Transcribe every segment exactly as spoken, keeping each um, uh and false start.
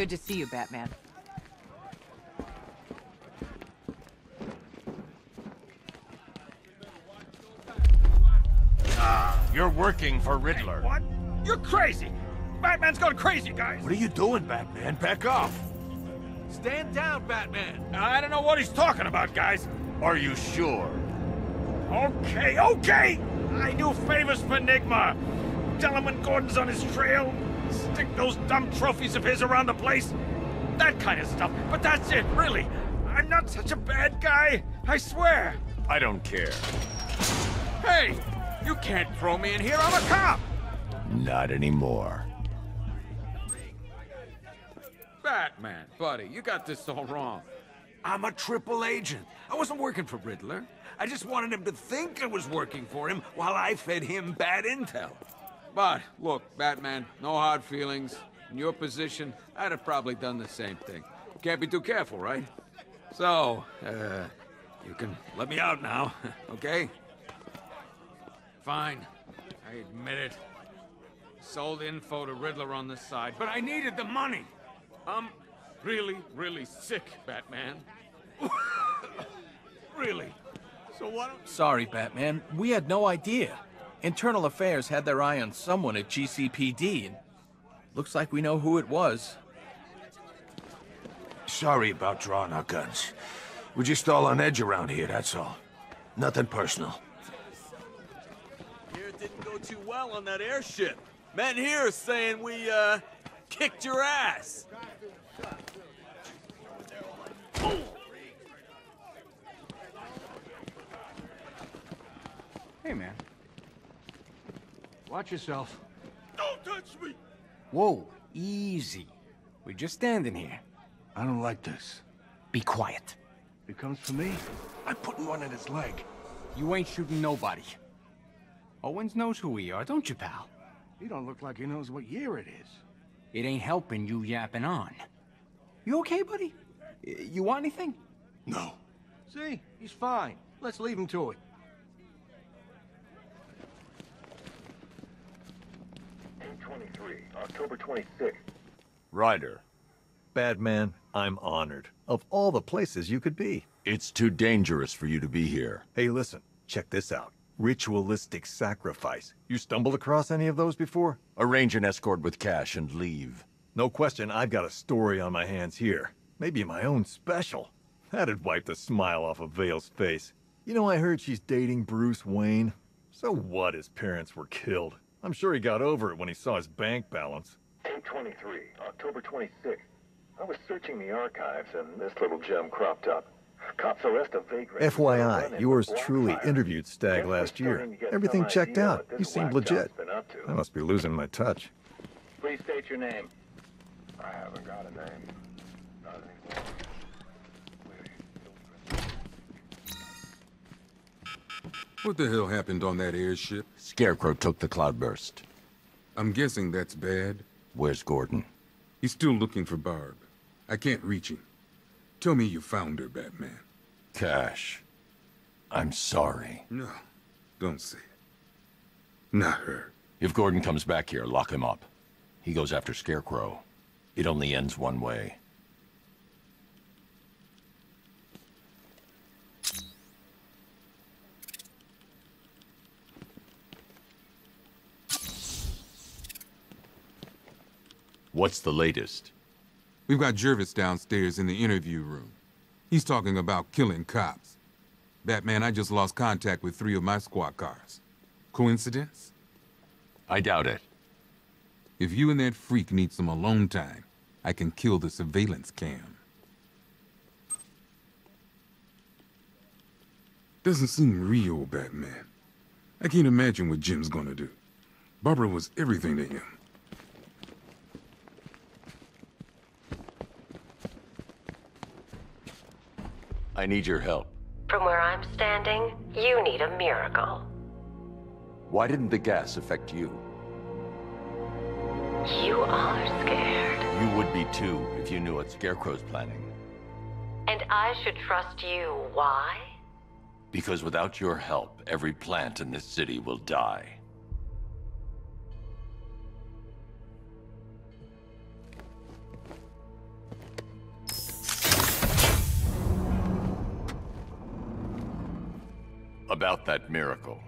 Good to see you, Batman. You're working for Riddler. Hey, what? You're crazy! Batman's gone crazy, guys! What are you doing, Batman? Back off! Stand down, Batman! I don't know what he's talking about, guys. Are you sure? Okay, okay! I do favors for Nigma. Tell him when Gordon's on his trail. Stick those dumb trophies of his around the place. That kind of stuff. But that's it, really. I'm not such a bad guy. I swear. I don't care. Hey! You can't throw me in here, I'm a cop! Not anymore. Batman, buddy, you got this all wrong. I'm a triple agent. I wasn't working for Riddler. I just wanted him to think I was working for him while I fed him bad intel. But, look, Batman, no hard feelings. In your position, I'd have probably done the same thing. Can't be too careful, right? So, uh, you can let me out now, okay? Fine. I admit it. Sold info to Riddler on the side, but I needed the money. I'm really, really sick, Batman. Really. So what? Sorry, Batman. We had no idea. Internal Affairs had their eye on someone at G C P D, and looks like we know who it was. Sorry about drawing our guns. We're just all on edge around here, that's all. Nothing personal. Didn't go too well on that airship. Men here are saying we, uh, kicked your ass. Hey, man. Watch yourself. Don't touch me! Whoa, easy. We're just standing here. I don't like this. Be quiet. If it comes for me, I'm putting one in his leg. You ain't shooting nobody. Owens knows who we are, don't you, pal? He don't look like he knows what year it is. It ain't helping you yapping on. You okay, buddy? You want anything? No. See? He's fine. Let's leave him to it. eight twenty-three, October twenty-sixth. Ryder. Batman, I'm honored. Of all the places you could be. It's too dangerous for you to be here. Hey, listen. Check this out. Ritualistic sacrifice. You stumbled across any of those before? Arrange an escort with cash and leave. No question, I've got a story on my hands here. Maybe my own special. That'd wipe the smile off of Vale's face. You know, I heard she's dating Bruce Wayne. So what, his parents were killed. I'm sure he got over it when he saw his bank balance. eight twenty-three, October twenty-sixth. I was searching the archives and this little gem cropped up. Cops arrest a vagrant. F Y I, yours truly interviewed Stag last year. Everything checked out. You seemed legit. I must be losing my touch. Please state your name. I haven't got a name. Not anymore. What the hell happened on that airship? Scarecrow took the Cloudburst. I'm guessing that's bad. Where's Gordon? He's still looking for Barb. I can't reach him. Tell me you found her, Batman. Cash. I'm sorry. No, don't say it. Not her. If Gordon comes back here, lock him up. He goes after Scarecrow. It only ends one way. What's the latest? We've got Jervis downstairs in the interview room. He's talking about killing cops. Batman, I just lost contact with three of my squad cars. Coincidence? I doubt it. If you and that freak need some alone time, I can kill the surveillance cam. Doesn't seem real, Batman. I can't imagine what Jim's gonna do. Barbara was everything to him. I need your help. From where I'm standing, you need a miracle. Why didn't the gas affect you? You are scared. You would be too, if you knew what Scarecrow's planning. And I should trust you. Why? Because without your help, every plant in this city will die. about that miracle.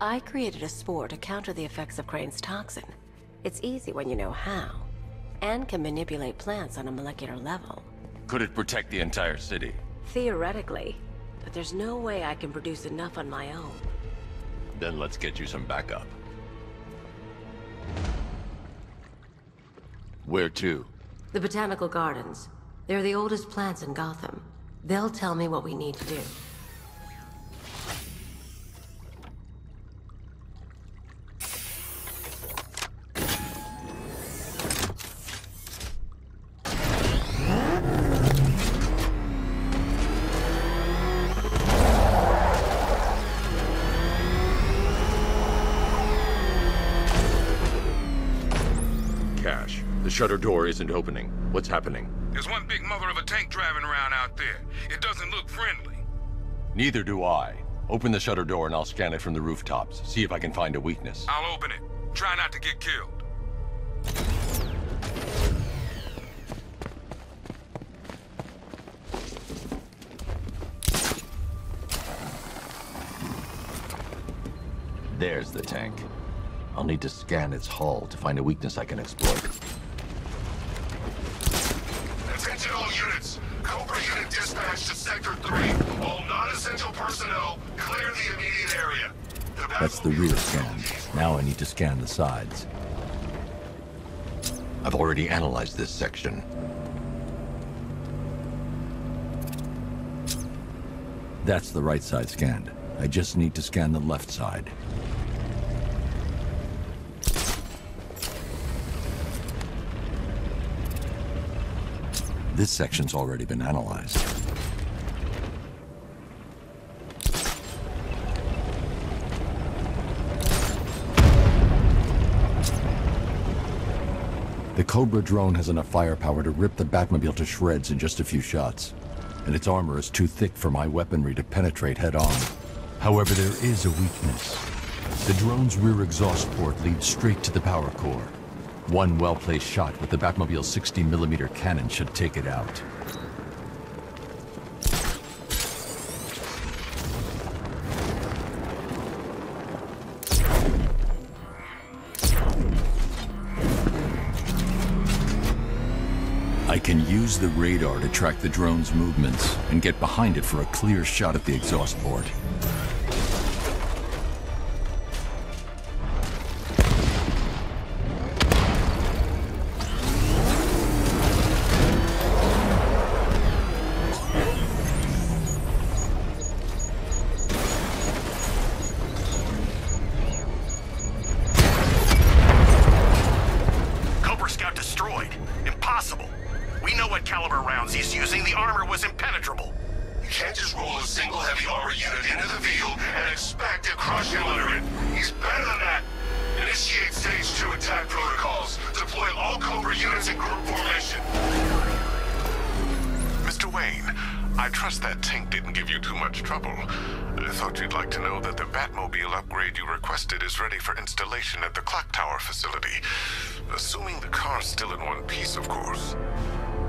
I created a spore to counter the effects of Crane's toxin. It's easy when you know how, and can manipulate plants on a molecular level. Could it protect the entire city? Theoretically, but there's no way I can produce enough on my own. Then let's get you some backup. Where to? The Botanical Gardens. They're the oldest plants in Gotham. They'll tell me what we need to do. The shutter door isn't opening. What's happening? There's one big mother of a tank driving around out there. It doesn't look friendly. Neither do I. Open the shutter door and I'll scan it from the rooftops. See if I can find a weakness. I'll open it. Try not to get killed. There's the tank. I'll need to scan its hull to find a weakness I can exploit. Attention all units! Cobra unit dispatched to Sector three. All non-essential personnel, clear the immediate area. The That's the rear scan. Now I need to scan the sides. I've already analyzed this section. That's the right side scanned. I just need to scan the left side. This section's already been analyzed. The Cobra drone has enough firepower to rip the Batmobile to shreds in just a few shots, and its armor is too thick for my weaponry to penetrate head-on. However, there is a weakness. The drone's rear exhaust port leads straight to the power core. One well-placed shot with the Batmobile's sixty millimeter cannon should take it out. I can use the radar to track the drone's movements and get behind it for a clear shot at the exhaust port.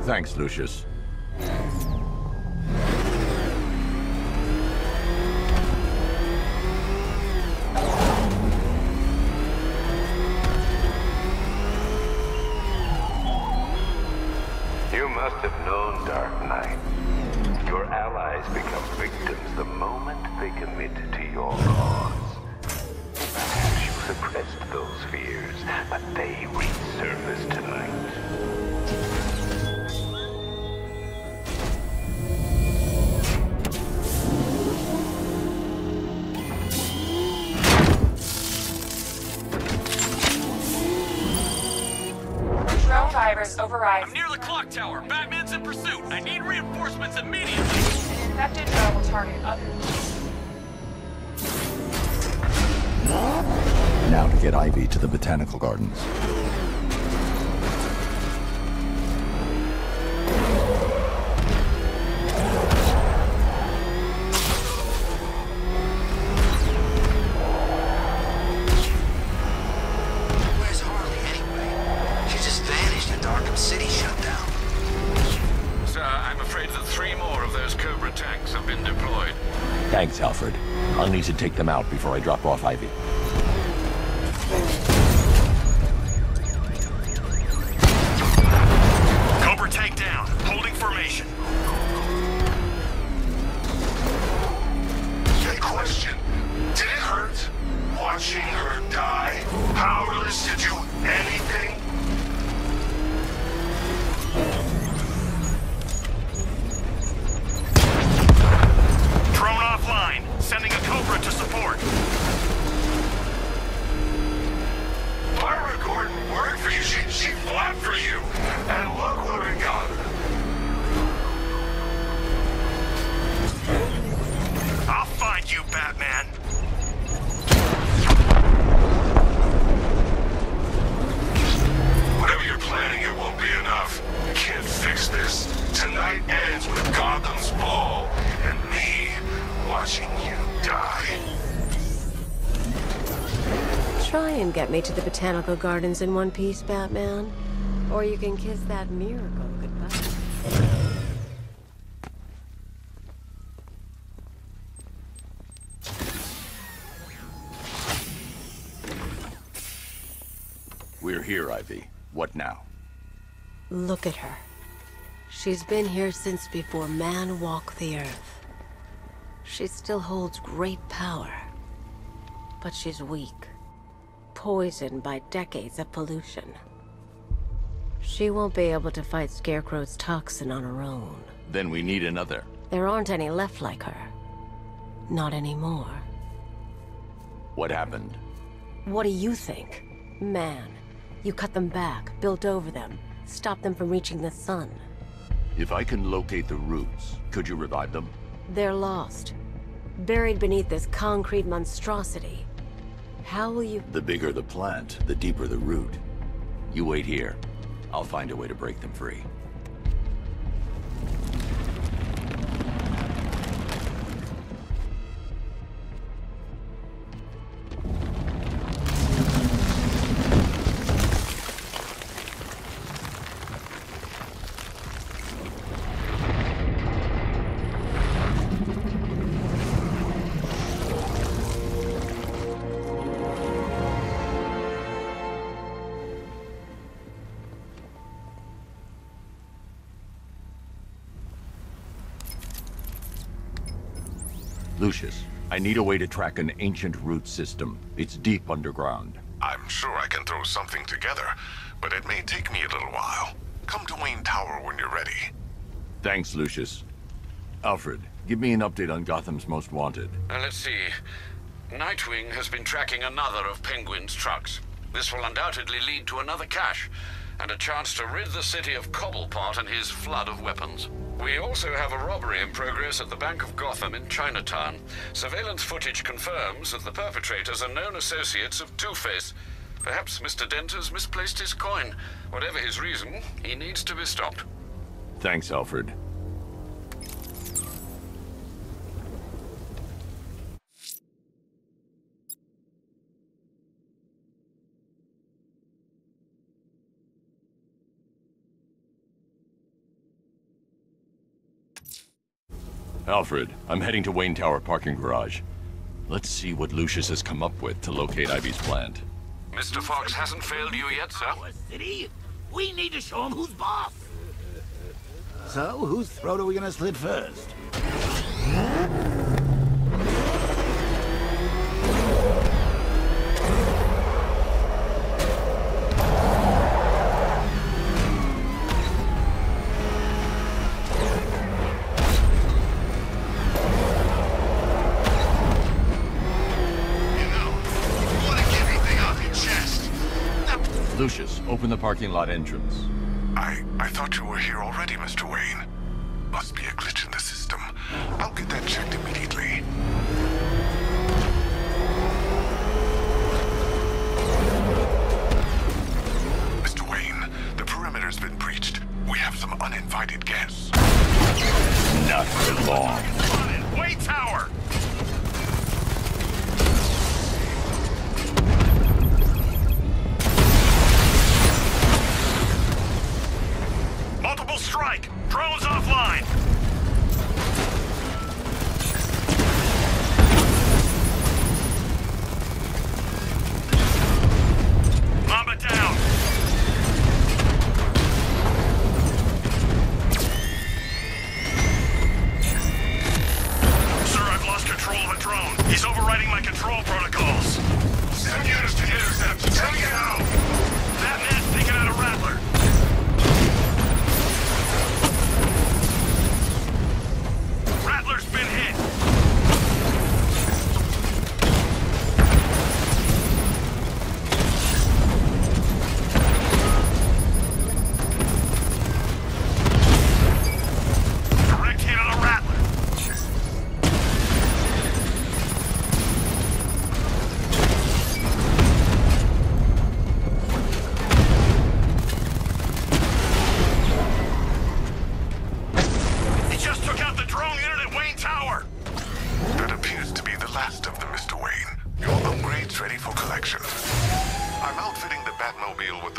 Thanks, Lucius. You must have known, Dark Knight. Your allies become victims the moment they commit to your cause. Perhaps you suppressed those fears, but they resurface tonight. Override. I'm near the clock tower. Batman's in pursuit. I need reinforcements immediately. An infected drone will target others. Now to get Ivy to the Botanical Gardens. Alfred. I'll need to take them out before I drop off Ivy. Cobra takedown. Holding formation. Good question. Did it hurt? Watching her die? Powerless to do anything? Drone offline. Sending a Cobra to support. Barbara Gordon worked for you. She, she fought for you. And look what we got. I'll find you, Batman. Whatever you're planning, it won't be enough. You can't fix this. Tonight ends with Gotham's ball and me watching you die. Try and get me to the Botanical Gardens in one piece, Batman. Or you can kiss that miracle goodbye. We're here, Ivy. What now? Look at her. She's been here since before man walked the earth. She still holds great power, but she's weak, poisoned by decades of pollution. She won't be able to fight Scarecrow's toxin on her own. Then we need another. There aren't any left like her. Not anymore. What happened? What do you think? Man, you cut them back, built over them, stopped them from reaching the sun. If I can locate the roots, could you revive them? They're lost. Buried beneath this concrete monstrosity. How will you... The bigger the plant, the deeper the root. You wait here. I'll find a way to break them free. Lucius, I need a way to track an ancient root system. It's deep underground. I'm sure I can throw something together, but it may take me a little while. Come to Wayne Tower when you're ready. Thanks, Lucius. Alfred, give me an update on Gotham's Most Wanted. Uh, let's see. Nightwing has been tracking another of Penguin's trucks. This will undoubtedly lead to another cache, and a chance to rid the city of Cobblepot and his flood of weapons. We also have a robbery in progress at the Bank of Gotham in Chinatown. Surveillance footage confirms that the perpetrators are known associates of Two-Face. Perhaps Mister Dent has misplaced his coin. Whatever his reason, he needs to be stopped. Thanks, Alfred. Alfred, I'm heading to Wayne Tower parking garage. Let's see what Lucius has come up with to locate Ivy's plant. Mister Fox hasn't failed you yet, sir. Our city? We need to show him who's boss. So, whose throat are we gonna slit first? Lucius, open the parking lot entrance. I... I thought you were here already, Mister Wayne. Must be a glitch in the system. I'll get that checked immediately. Mister Wayne, the perimeter's been breached. We have some uninvited guests. Not for long. Way Tower! Strike! Drones offline!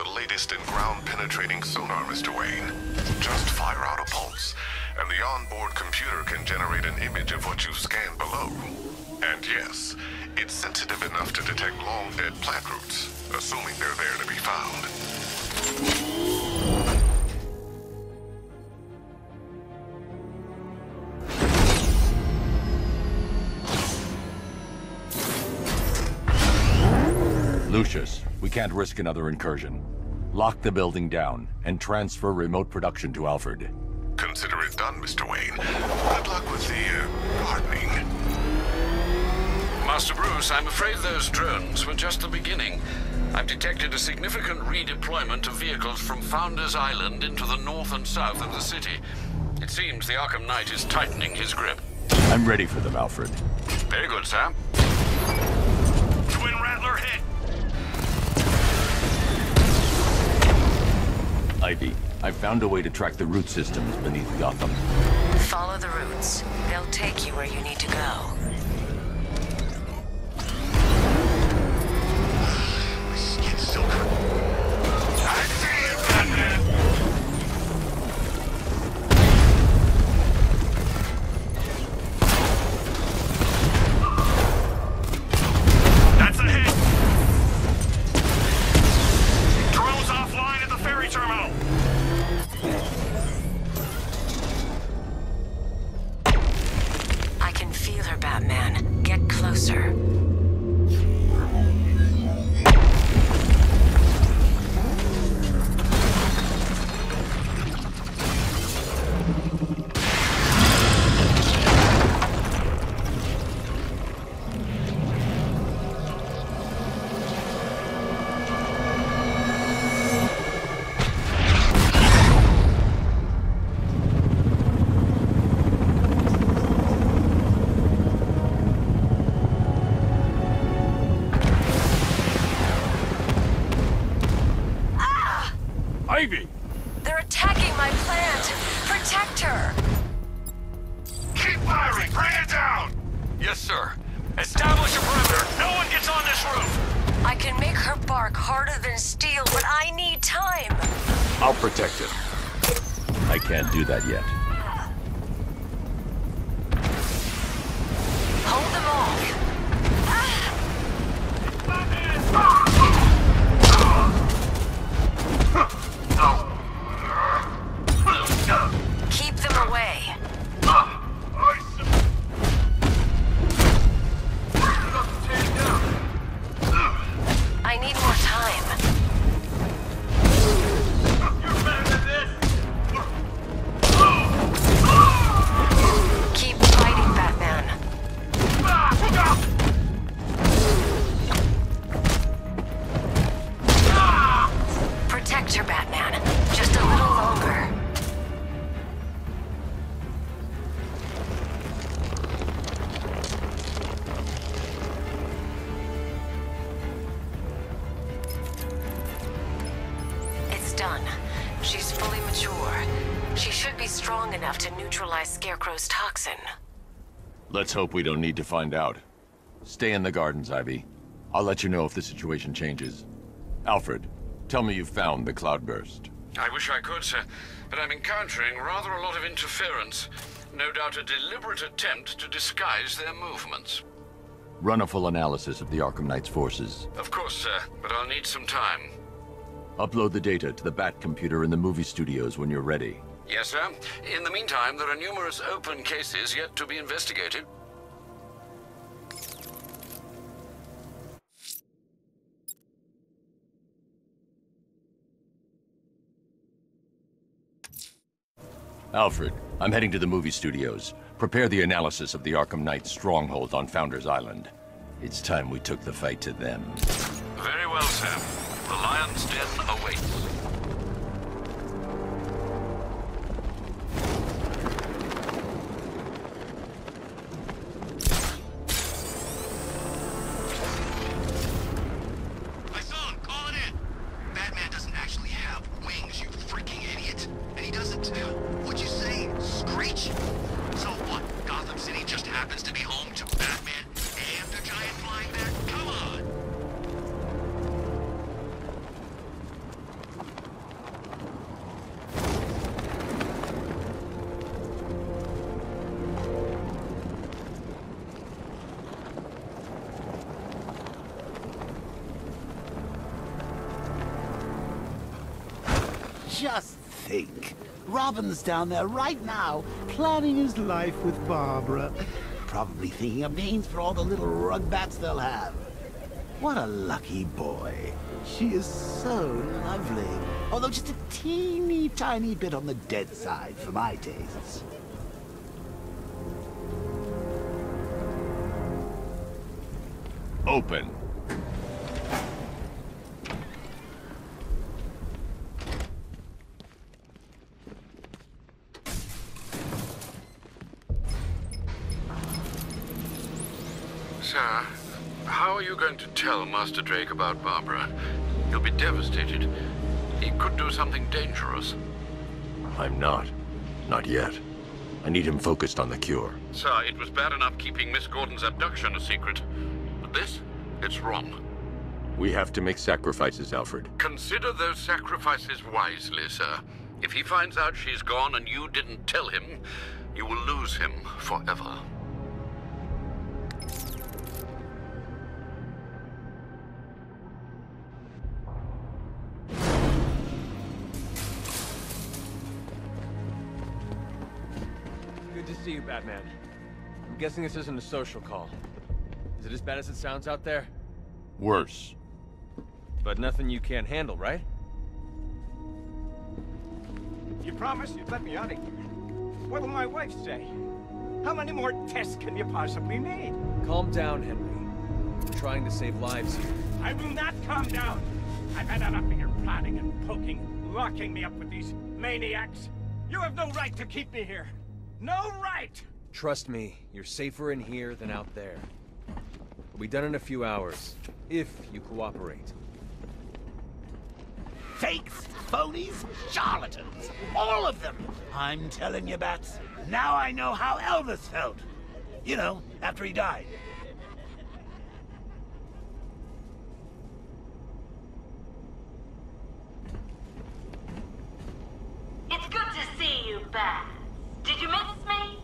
the latest in ground-penetrating sonar, Mister Wayne. Just fire out a pulse, and the onboard computer can generate an image of what you've scanned below. And yes, it's sensitive enough to detect long-dead plant roots, assuming they're there to be found. Lucius, we can't risk another incursion. Lock the building down and transfer remote production to Alfred. Consider it done, Mister Wayne. Good luck with the uh, hardening. Master Bruce, I'm afraid those drones were just the beginning. I've detected a significant redeployment of vehicles from Founders Island into the north and south of the city. It seems the Arkham Knight is tightening his grip. I'm ready for them, Alfred. Very good, sir. Twin Rattler hit! Ivy, I've found a way to track the root systems beneath Gotham. Follow the roots. They'll take you where you need to go. My skin's still cold. I see you, Batman! That's a hit! Terminal. I can feel her, Batman. Get closer. Scarecrow's toxin. Let's hope we don't need to find out. Stay in the gardens, Ivy. I'll let you know if the situation changes. Alfred, tell me you've found the Cloudburst. I wish I could, sir, but I'm encountering rather a lot of interference. No doubt a deliberate attempt to disguise their movements. Run a full analysis of the Arkham Knight's forces. Of course, sir, but I'll need some time. Upload the data to the Bat computer in the movie studios when you're ready. Yes, sir. In the meantime, there are numerous open cases yet to be investigated. Alfred, I'm heading to the movie studios. Prepare the analysis of the Arkham Knight's stronghold on Founders Island. It's time we took the fight to them. Very well, sir. The lion's den awaits. Just think. Robin's down there right now, planning his life with Barbara. Probably thinking of names for all the little rug bats they'll have. What a lucky boy. She is so lovely. Although just a teeny tiny bit on the dead side for my tastes. Open. Sir, how are you going to tell Master Drake about Barbara? He'll be devastated. He could do something dangerous. I'm not. Not yet. I need him focused on the cure. Sir, it was bad enough keeping Miss Gordon's abduction a secret. This? It's wrong. We have to make sacrifices, Alfred. Consider those sacrifices wisely, sir. If he finds out she's gone and you didn't tell him, you will lose him forever. Good to see you, Batman. I'm guessing this isn't a social call. Is it as bad as it sounds out there? Worse. But nothing you can't handle, right? You promised you'd let me out of here. What will my wife say? How many more tests can you possibly need? Calm down, Henry. We're trying to save lives here. I will not calm down. I've had enough of your prodding and poking, locking me up with these maniacs. You have no right to keep me here. No right! Trust me, you're safer in here than out there. We'll be done in a few hours, if you cooperate. Fakes, phonies, charlatans, all of them! I'm telling you, Bats, now I know how Elvis felt. You know, after he died. It's good to see you, Bats. Did you miss me?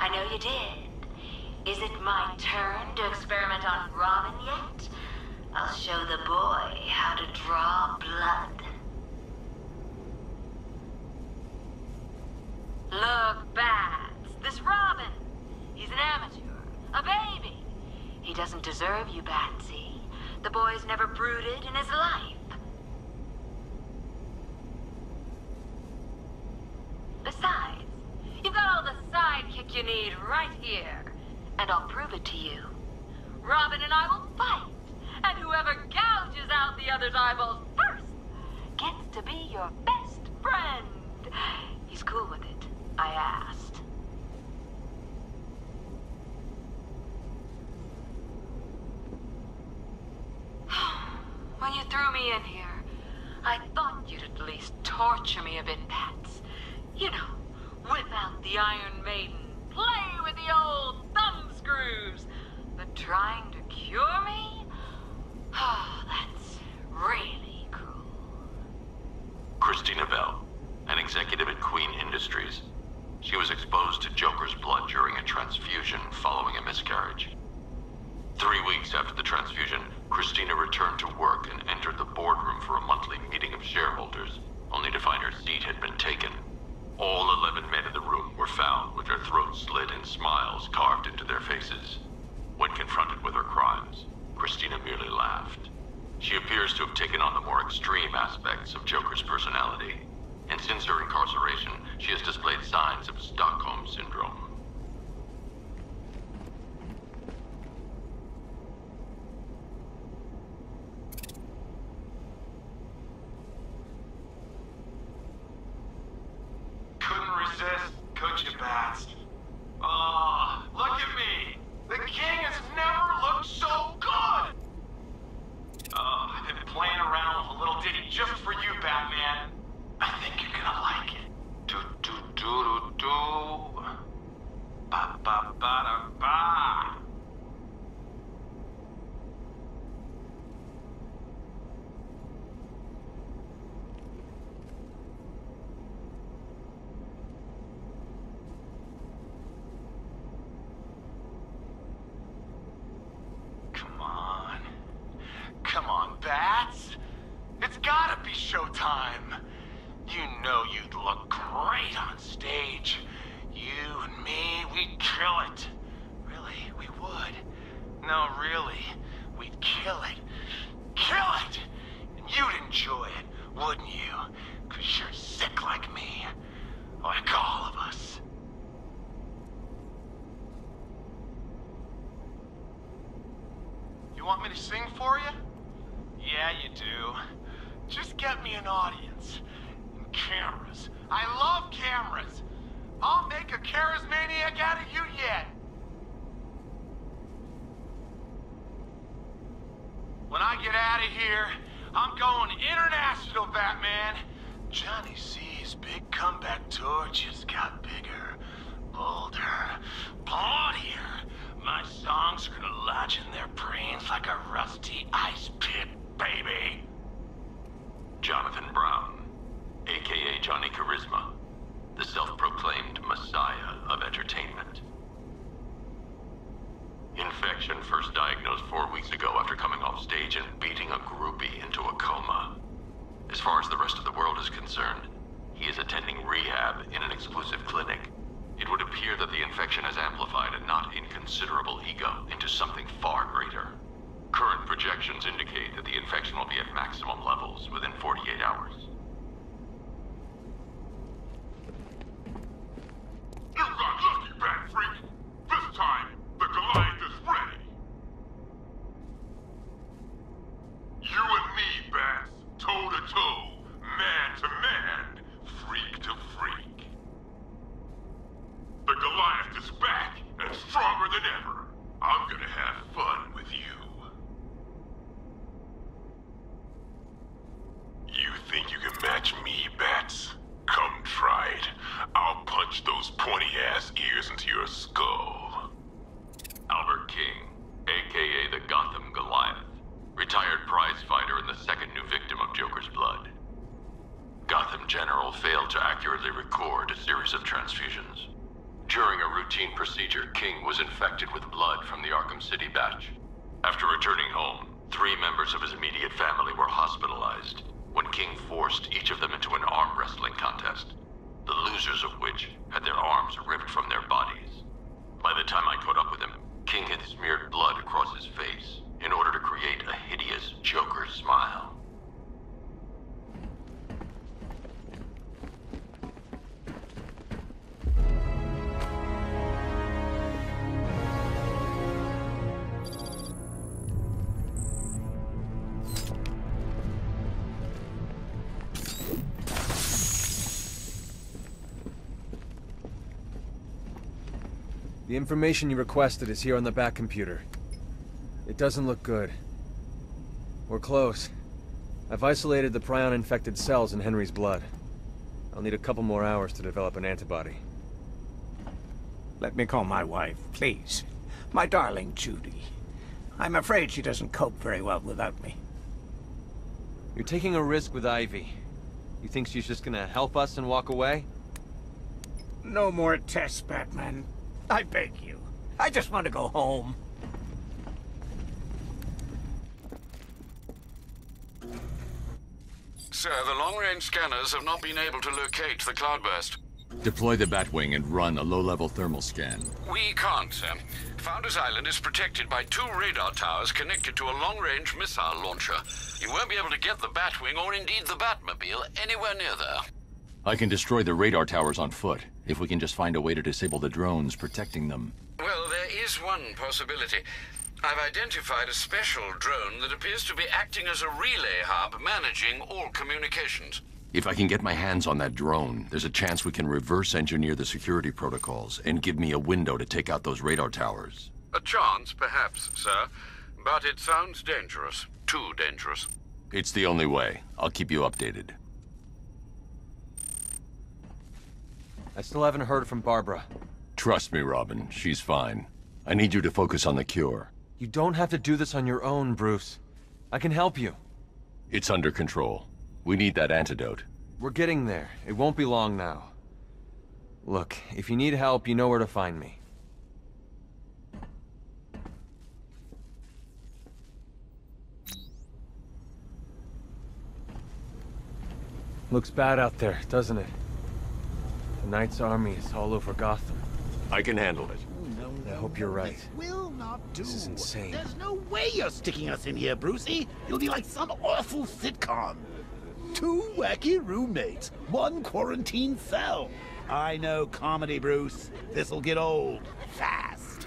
I know you did. Is it my turn to experiment on Robin yet? I'll show the boy how to draw blood. Look, Bats, this Robin. He's an amateur, a baby. He doesn't deserve you, Batsy. The boy's never brooded in his life. Besides, you've got all the sidekick you need right here. And I'll prove it to you. Robin and I will fight, and whoever gouges out the other's eyeballs first gets to be your best friend. He's cool with it, I asked. When you threw me in here, I thought you'd at least torture me a bit, Bats. You know, whip out the Iron Maiden, play with the old thumb screws, but trying to cure me? Oh, that's really cruel. Christina Bell, an executive at Queen Industries. She was exposed to Joker's blood during a transfusion following a miscarriage. Three weeks after the transfusion, Christina returned to work and entered the boardroom for a monthly meeting of shareholders, only to find her seat had been taken. All eleven men in the room were found with their throats slit and smiles carved into their faces. When confronted with her crimes, Christina merely laughed. She appears to have taken on the more extreme aspects of Joker's personality, and since her incarceration, she has displayed signs of Stockholm Syndrome. You know you'd look great on stage. You and me, we'd kill it. Really, we would. No, really, we'd kill it. Kill it! And you'd enjoy it, wouldn't you? 'Cause you're sick like me. Like all of us. You want me to sing for you? Yeah, you do. Just get me an audience. And cameras. I love cameras! I'll make a charismaniac out of you yet! When I get out of here, I'm going international, Batman! Johnny C's big comeback tour just got bigger, bolder, bloodier. My songs are gonna lodge in their brains like a rusty ice pit, baby! Jonathan Brown, a k a. Johnny Charisma, the self-proclaimed messiah of entertainment. Infection first diagnosed four weeks ago after coming off stage and beating a groupie into a coma. As far as the rest of the world is concerned, he is attending rehab in an exclusive clinic. It would appear that the infection has amplified a not inconsiderable ego into something far greater. Current projections indicate that the infection will be at maximum levels within forty-eight hours. You got lucky, Bat Freak! This time, the Goliath is ready! You and me, Bats! Toe to toe, man to man, freak to freak. The Goliath is back and stronger than ever. I'm gonna have fun with you. You think you can match me, Bats? Come try it. I'll punch those pointy-ass ears into your skull. Albert King, a k a the Gotham Goliath. Retired prizefighter and the second new victim of Joker's blood. Gotham General failed to accurately record a series of transfusions. During a routine procedure, King was infected with blood from the Arkham City batch. After returning home, three members of his immediate family were hospitalized when King forced each of them into an arm wrestling contest, the losers of which had their arms ripped from their bodies. By the time I caught up with him, King had smeared blood across his face in order to create a hideous Joker smile. The information you requested is here on the Bat computer. It doesn't look good. We're close. I've isolated the prion-infected cells in Henry's blood. I'll need a couple more hours to develop an antibody. Let me call my wife, please. My darling Judy. I'm afraid she doesn't cope very well without me. You're taking a risk with Ivy. You think she's just gonna help us and walk away? No more tests, Batman. I beg you. I just want to go home. Sir, the long-range scanners have not been able to locate the Cloudburst. Deploy the Batwing and run a low-level thermal scan. We can't, sir. Founders Island is protected by two radar towers connected to a long-range missile launcher. You won't be able to get the Batwing, or indeed the Batmobile, anywhere near there. I can destroy the radar towers on foot, if we can just find a way to disable the drones protecting them. Well, there is one possibility. I've identified a special drone that appears to be acting as a relay hub, managing all communications. If I can get my hands on that drone, there's a chance we can reverse engineer the security protocols and give me a window to take out those radar towers. A chance, perhaps, sir. But it sounds dangerous. Too dangerous. It's the only way. I'll keep you updated. I still haven't heard from Barbara. Trust me, Robin. She's fine. I need you to focus on the cure. You don't have to do this on your own, Bruce. I can help you. It's under control. We need that antidote. We're getting there. It won't be long now. Look, if you need help, you know where to find me. Looks bad out there, doesn't it? The Knight's army is all over Gotham. I can handle it. No, no, I hope you're right. This will not do. This is insane. There's no way you're sticking us in here, Brucey. You'll be like some awful sitcom. Two wacky roommates, one quarantine cell. I know comedy, Bruce. This'll get old fast.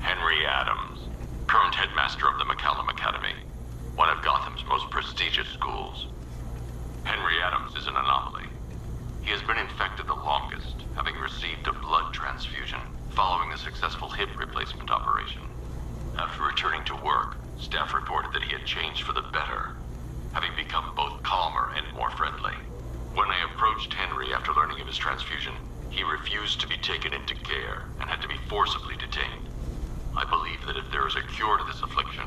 Henry Adams, current headmaster of the McCallum Academy, one of Gotham's most prestigious schools. Henry Adams is an anomaly. He has been infected the longest, having received a blood transfusion following the successful hip replacement operation. After returning to work, staff reported that he had changed for the better, having become both calmer and more friendly. When I approached Henry after learning of his transfusion, he refused to be taken into care and had to be forcibly detained. I believe that if there is a cure to this affliction,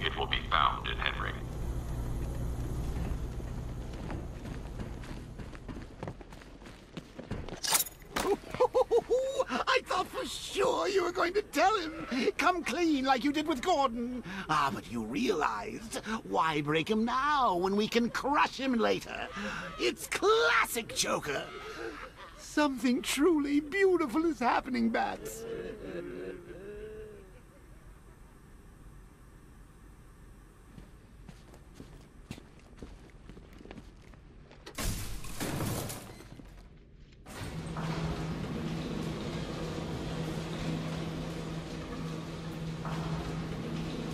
it will be found in Henry. I thought for sure you were going to tell him. Come clean like you did with Gordon. Ah, but you realized. Why break him now when we can crush him later? It's classic Joker. Something truly beautiful is happening, Bats.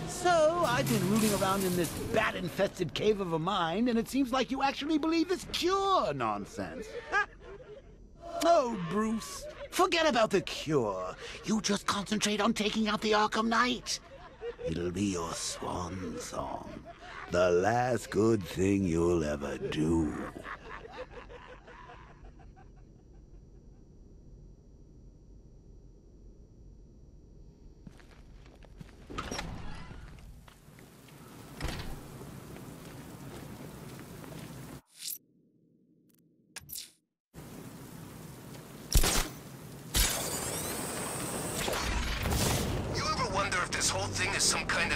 So, I've been rooting around in this bat-infested cave of a mine, and it seems like you actually believe this cure nonsense. Ah. Oh, Bruce, forget about the cure. You just concentrate on taking out the Arkham Knight. It'll be your swan song. The last good thing you'll ever do.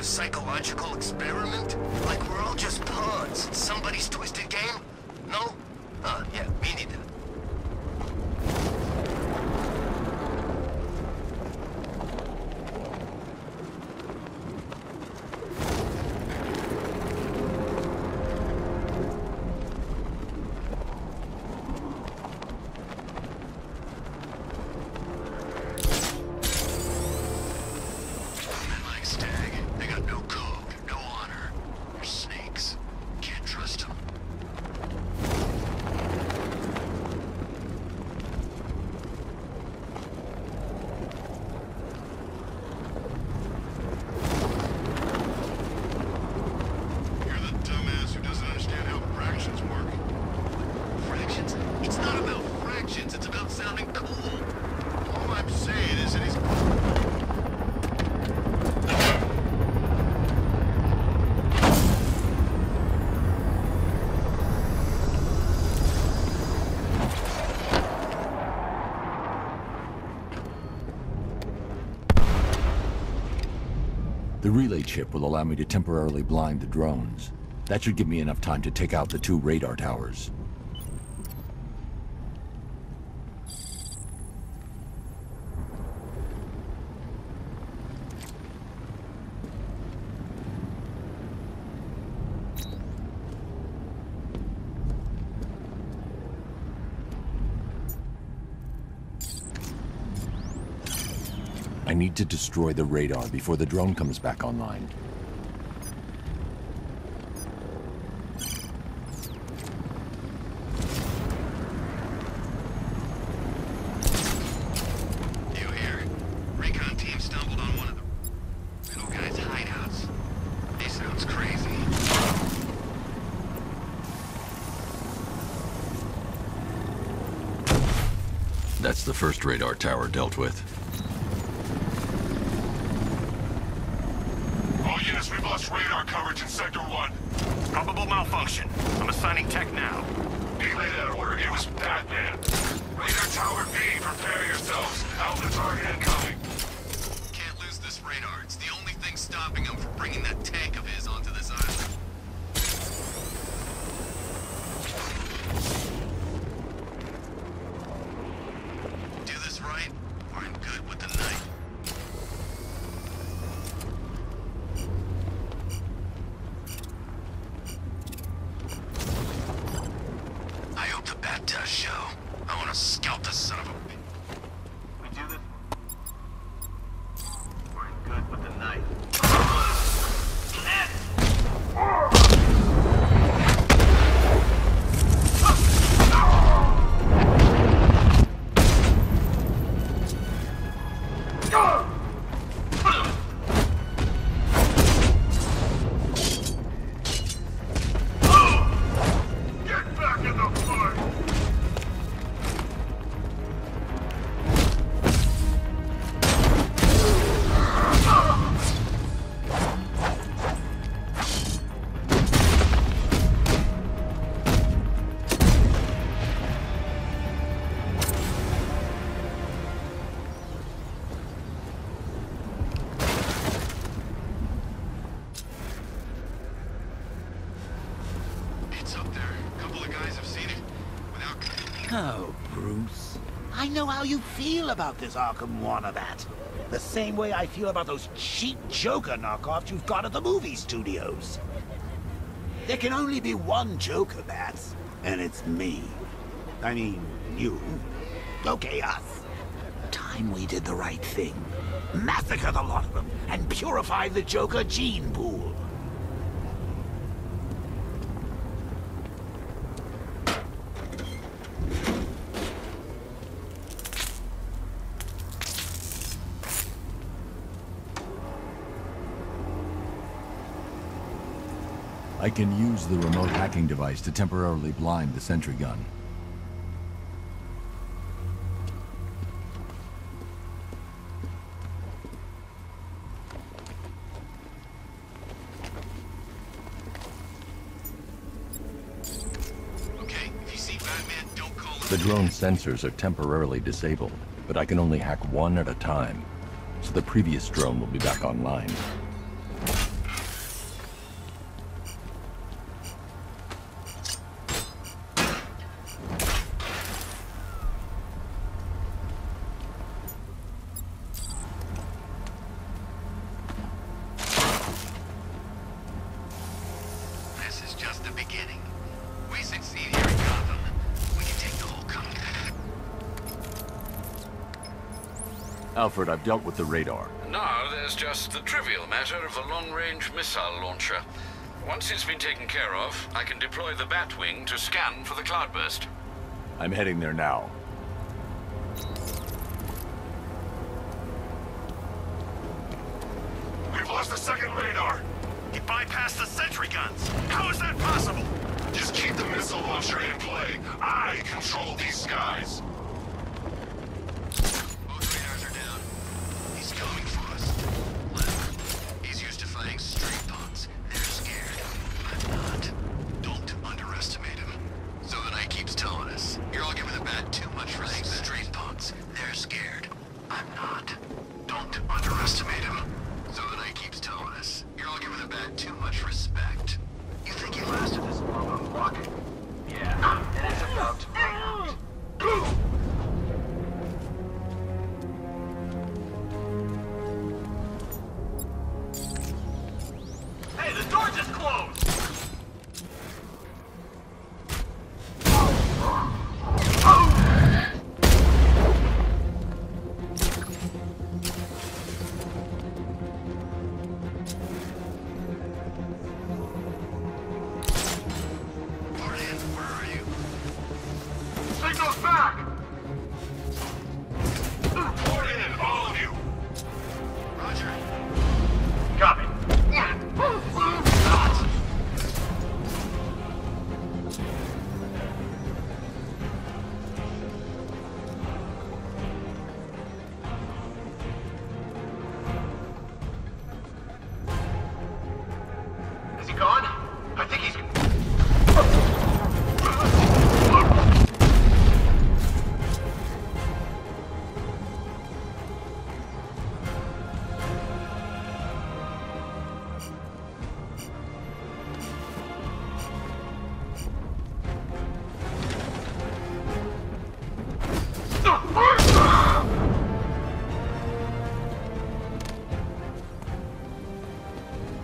Psychological experiment? Like we're all just pawns in somebody's twisted game? No? Uh, yeah, me neither. The relay chip will allow me to temporarily blind the drones. That should give me enough time to take out the two radar towers. I need to destroy the radar before the drone comes back online. That's the first radar tower dealt with. Radar coverage in Sector one. Probable malfunction. I'm assigning tech now. Relay that order. It was Batman. Radar Tower B, prepare yourselves. Alpha target incoming. Can't lose this radar. It's the only thing stopping them from breaking. bringing that tank of his onto this island. Do this right, or I'm good with the night. I hope the bat does show. I want to scalp the son of a... about this Arkham Wanabat. The same way I feel about those cheap Joker knockoffs you've got at the movie studios. There can only be one Joker, Bats, and it's me. I mean, you. Okay, us. Time we did the right thing. Massacre the lot of them and purify the Joker gene pool. I can use the remote hacking device to temporarily blind the sentry gun. Okay, if you see Batman, don't call him. The drone sensors are temporarily disabled, but I can only hack one at a time, so the previous drone will be back online. Alfred, I've dealt with the radar. Now there's just the trivial matter of a long-range missile launcher. Once it's been taken care of, I can deploy the Batwing to scan for the Cloudburst. I'm heading there now. We've lost the second radar! It bypassed the sentry guns! How is that possible? Just keep the missile launcher in play. I control these skies. Copy. Yeah. Not.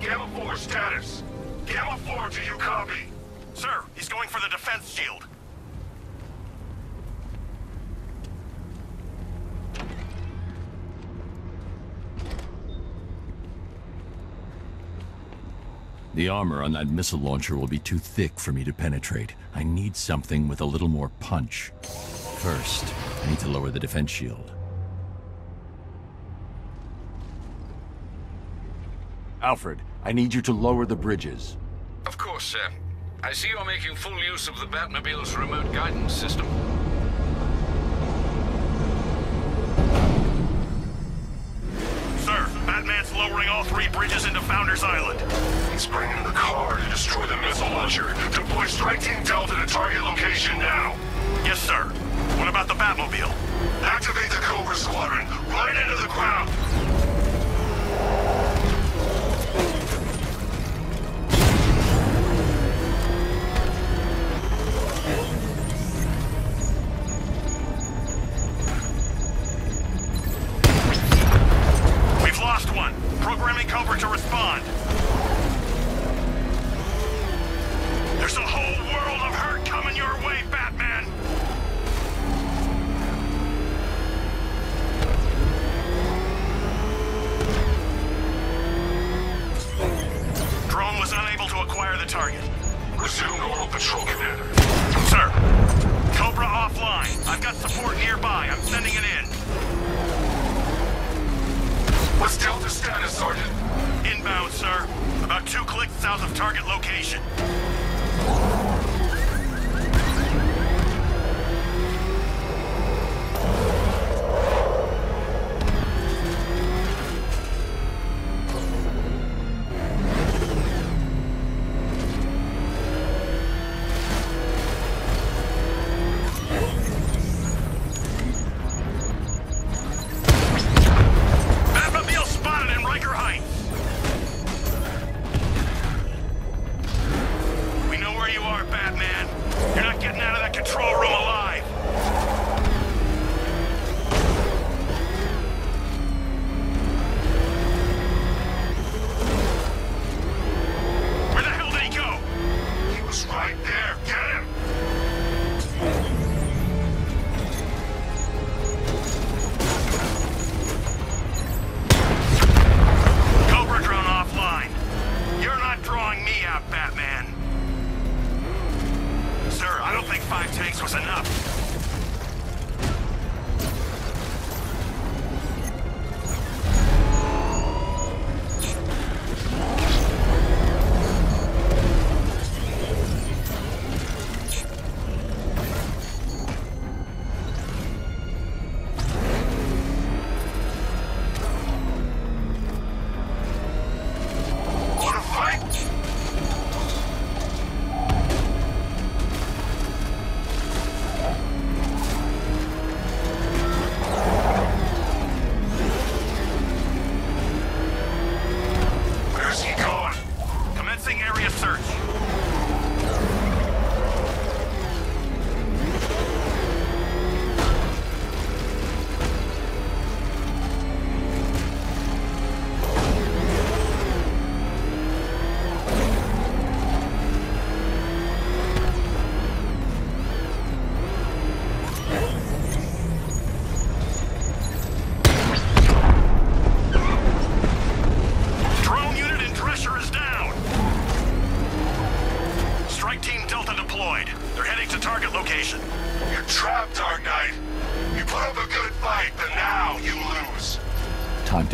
Gamma four status. Gamma four, do you copy? Sir, he's going for the defense shield. The armor on that missile launcher will be too thick for me to penetrate. I need something with a little more punch. First, I need to lower the defense shield. Alfred, I need you to lower the bridges. Of course, sir. I see you're making full use of the Batmobile's remote guidance system. Sir, Batman's lowering all three bridges into Founders Island. He's bringing the car to destroy the missile launcher. Deploy Strike Team Delta to target location now. Yes, sir. What about the Batmobile? Activate the Cobra Squadron right into the ground.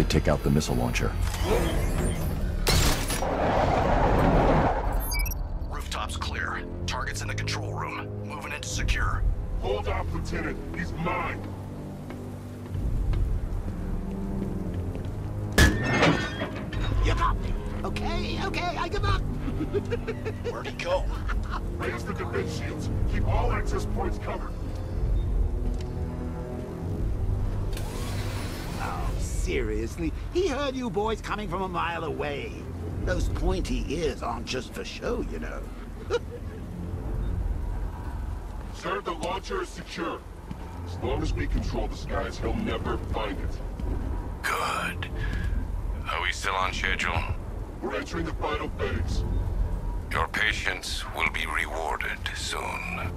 Take out the missile launcher. Rooftop's clear. Target's in the control room. Moving into secure. Hold up, Lieutenant. He's mine. Give up. Okay, okay, I give up. Where'd he go? Raise the defense shields. Keep all access points covered. Seriously, he heard you boys coming from a mile away. Those pointy ears aren't just for show, you know. Sir, the launcher is secure. As long as we control the skies, he'll never find it. Good. Are we still on schedule? We're entering the final phase. Your patience will be rewarded soon.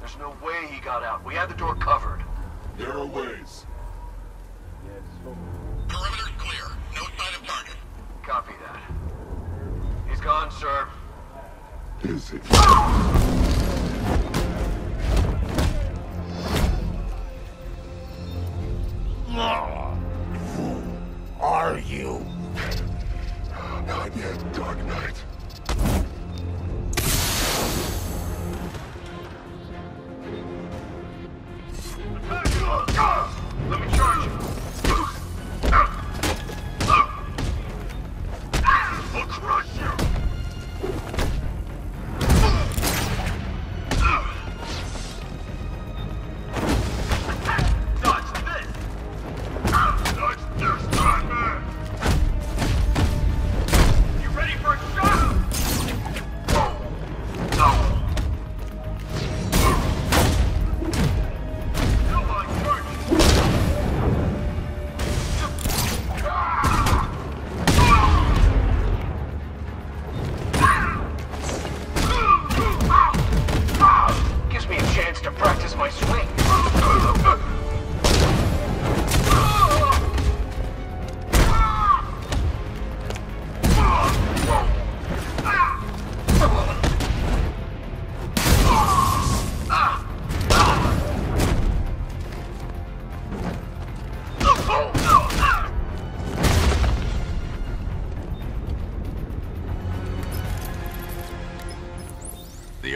There's no way he got out. We had the door covered. There are ways. Perimeter clear. No sign of target. Copy that. He's gone, sir. Is he? Who are you? Not yet, Dark Knight. Let me charge you. I'll crush you. Dodge this. Dodge this, Batman. You ready for a shot? No.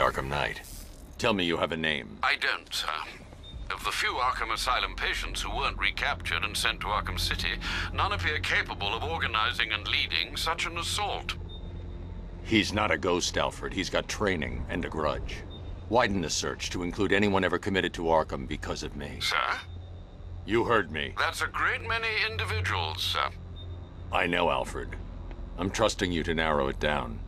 Arkham Knight. Tell me you have a name. I don't. Uh, of the few Arkham Asylum patients who weren't recaptured and sent to Arkham City, none appear capable of organizing and leading such an assault. He's not a ghost, Alfred. He's got training and a grudge. Widen the search to include anyone ever committed to Arkham because of me. Sir? You heard me. That's a great many individuals, sir. I know, Alfred. I'm trusting you to narrow it down.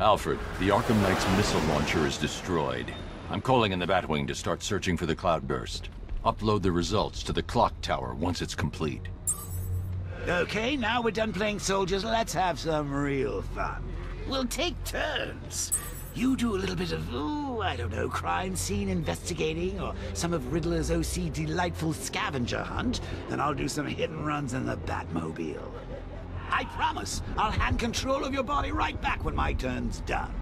Alfred, the Arkham Knight's missile launcher is destroyed. I'm calling in the Batwing to start searching for the Cloudburst. Upload the results to the clock tower once it's complete. Okay, now we're done playing soldiers, let's have some real fun. We'll take turns. You do a little bit of, ooh, I don't know, crime scene investigating, or some of Riddler's O C delightful scavenger hunt, and I'll do some hit and runs in the Batmobile. I promise, I'll hand control of your body right back when my turn's done.